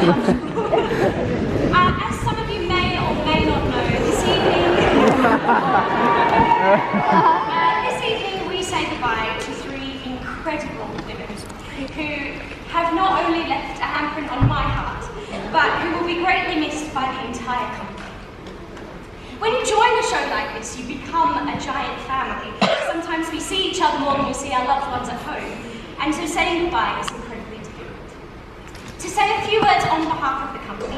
As some of you may or may not know, this evening, this evening we say goodbye to three incredible women who have not only left a handprint on my heart, but who will be greatly missed by the entire company. When you join a show like this, you become a giant family. Sometimes we see each other more than we see our loved ones at home, and so saying goodbye is incredibly difficult. To say a few words on behalf of the company,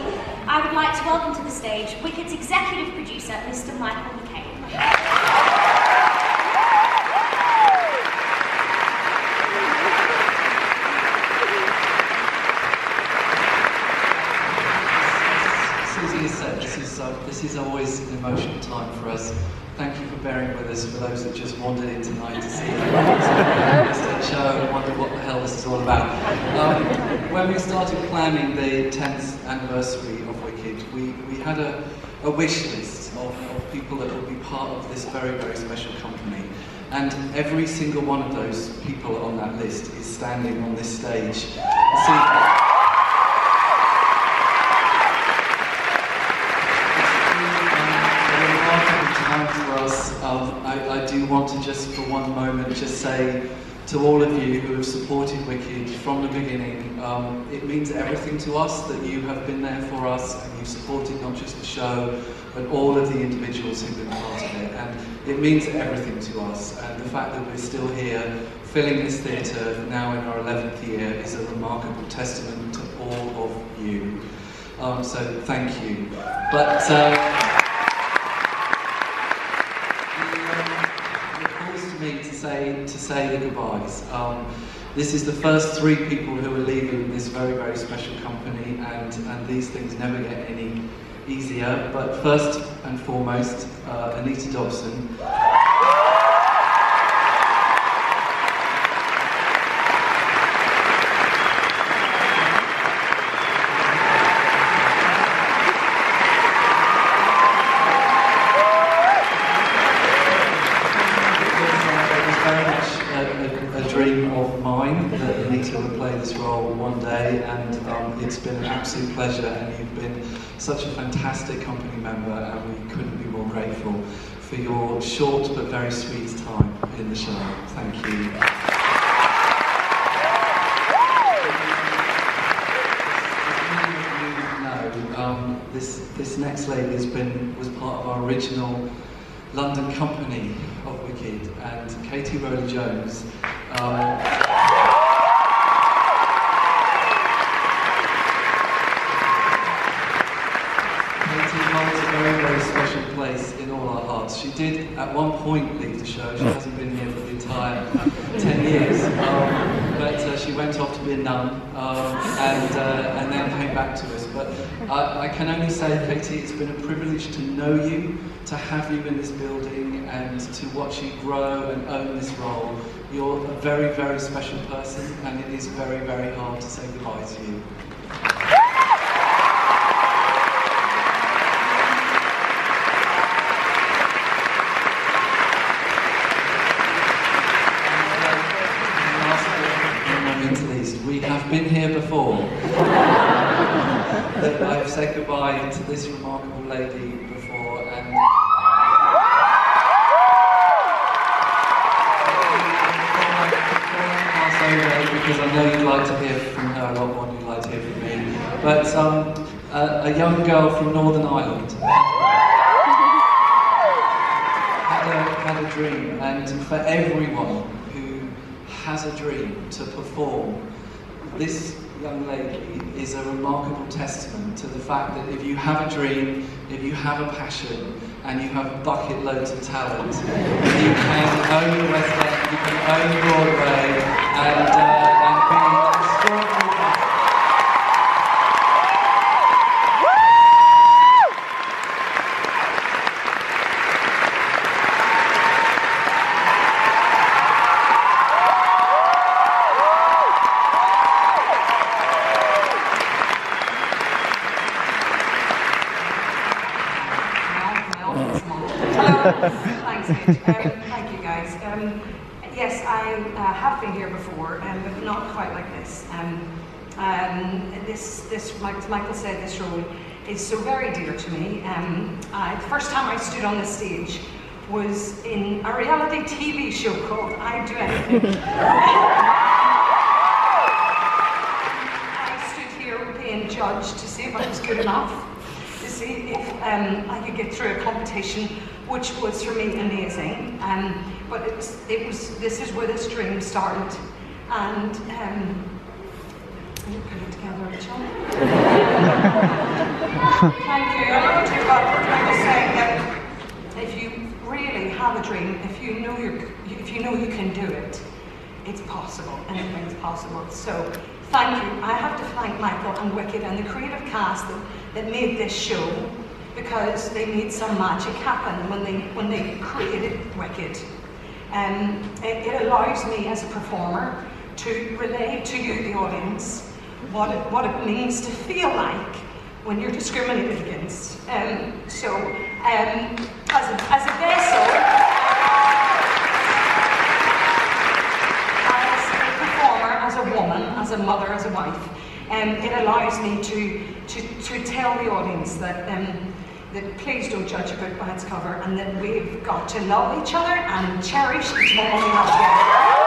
I would like to welcome to the stage Wicked's executive producer, Mr. Michael. This is always an emotional time for us. Thank you for bearing with us, for those that just wandered in tonight to see the show and wonder what the hell this is all about. When we started planning the 10th anniversary of Wicked, we had a wish list of people that would be part of this very, very special company. And every single one of those people on that list is standing on this stage this evening. I do want to just for one moment just say to all of you who have supported Wicked from the beginning, it means everything to us that you have been there for us and you've supported not just the show but all of the individuals who've been part of it, and it means everything to us, and the fact that we're still here filling this theatre now in our 11th year is a remarkable testament to all of you. So thank you. But to say the goodbyes. This is the first three people who are leaving this very, very special company, and these things never get any easier. But first and foremost, Anita Dobson. It's been an absolute pleasure, and you've been such a fantastic company member, and we couldn't be more grateful for your short but very sweet time in the show. Thank you. As many of you know, this next lady was part of our original London company of Wicked, and Katie Rowley-Jones. In all our hearts. She did at one point leave the show. She hasn't been here for the entire 10 years, but she went off to be a nun and then came back to us. But I can only say, Katie, it's been a privilege to know you, to have you in this building, and to watch you grow and own this role. You're a very, very special person, and it is very, very hard to say goodbye to you. Been here before. I've said goodbye to this remarkable lady before, and because I know you'd like to hear from her a lot more than you'd like to hear from me. But a young girl from Northern Ireland had a dream, and for everyone who has a dream to perform, this young lady is a remarkable testament to the fact that if you have a dream, if you have a passion, and you have bucket loads of talent, you can own West End, you can own Broadway, and be Thanks, thank you guys. Yes, I have been here before, but not quite like this. As Michael said, this role is so very dear to me. The first time I stood on the stage was in a reality TV show called I Do Anything. I stood here being judged to see if I was good enough, to see if I could get through a competition, which was for me amazing. But this is where this dream started, and you put it together, Rachel. Thank you. I love you, but I was saying that if you really have a dream, if you know you can do it, it's possible. Anything's possible. So thank you. I have to thank Michael and Wicked and the creative cast that made this show, because they made some magic happen when they created Wicked. It allows me as a performer to relay to you, the audience, what it means to feel like when you're discriminated against. As a vessel, as a performer, as a woman, as a mother, as a wife, it allows me to tell the audience that please don't judge a book by its cover, and that we've got to love each other and cherish each one we have together.